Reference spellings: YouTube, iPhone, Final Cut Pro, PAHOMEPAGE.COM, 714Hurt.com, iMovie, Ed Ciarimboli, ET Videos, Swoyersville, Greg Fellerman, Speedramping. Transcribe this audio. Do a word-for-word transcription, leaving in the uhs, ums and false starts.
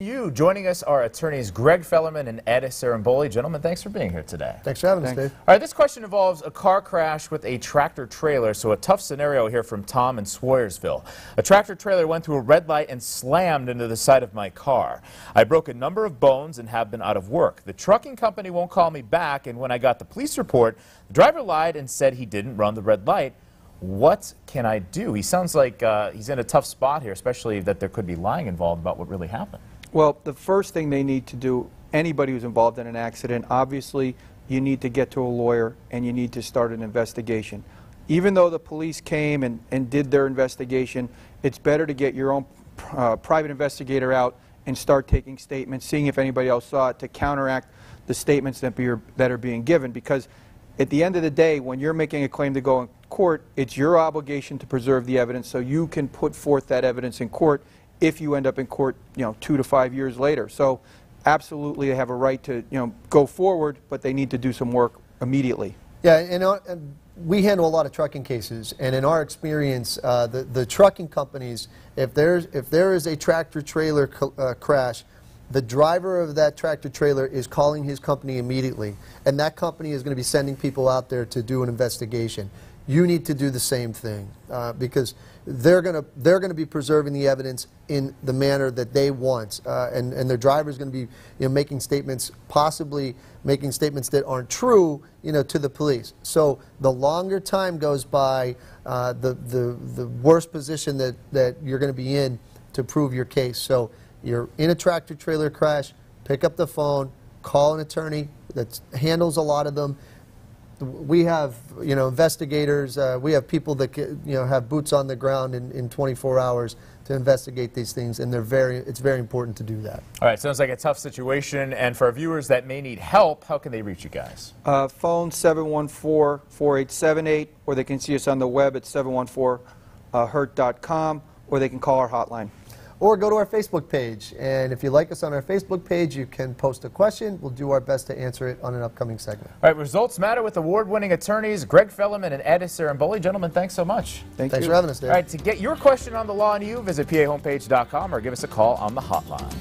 You joining us are attorneys Greg Fellerman and Ed Ciarimboli. Gentlemen, thanks for being here today. Thanks for having thanks. us, Dave. All right, this question involves a car crash with a tractor trailer, so a tough scenario here from Tom in Swoyersville. A tractor trailer went through a red light and slammed into the side of my car. I broke a number of bones and have been out of work. The trucking company won't call me back, and when I got the police report, the driver lied and said he didn't run the red light. What can I do? He sounds like uh, he's in a tough spot here, especially that there could be lying involved about what really happened. Well, the first thing they need to do, anybody who's involved in an accident, obviously you need to get to a lawyer and you need to start an investigation. Even though the police came and, and did their investigation, it's better to get your own uh, private investigator out and start taking statements, seeing if anybody else saw it, to counteract the statements that, be, that are being given. Because at the end of the day, when you're making a claim to go in court, it's your obligation to preserve the evidence so you can put forth that evidence in court if you end up in court, you know, two to five years later. So absolutely they have a right to, you know, go forward, but they need to do some work immediately. Yeah, and, uh, and we handle a lot of trucking cases, and in our experience, uh, the, the trucking companies, if, there's, if there is a tractor-trailer uh, crash, the driver of that tractor-trailer is calling his company immediately, and that company is going to be sending people out there to do an investigation. You need to do the same thing uh, because they're going to they're going to be preserving the evidence in the manner that they want, uh, and and their driver is going to be, you know, making statements, possibly making statements that aren't true, you know, to the police. So the longer time goes by, uh, the the the worse position that that you're going to be in to prove your case. So you're in a tractor trailer crash, pick up the phone, call an attorney that handles a lot of them. We have, you know, investigators, uh, we have people that, you know, have boots on the ground in, in twenty-four hours to investigate these things, and they're very, it's very important to do that. All right, sounds like a tough situation, and for our viewers that may need help, how can they reach you guys? Uh, phone seven one four, four eight seven eight, or they can see us on the web at seven one four Hurt dot com, or they can call our hotline. Or go to our Facebook page, and if you like us on our Facebook page, you can post a question. We'll do our best to answer it on an upcoming segment. All right, results matter with award-winning attorneys Greg Fellerman and Ed Ciarimboli. Gentlemen, thanks so much. Thank thanks you. for having us, Dave. All right, to get your question on the law and you, visit P A Homepage dot com or give us a call on the hotline.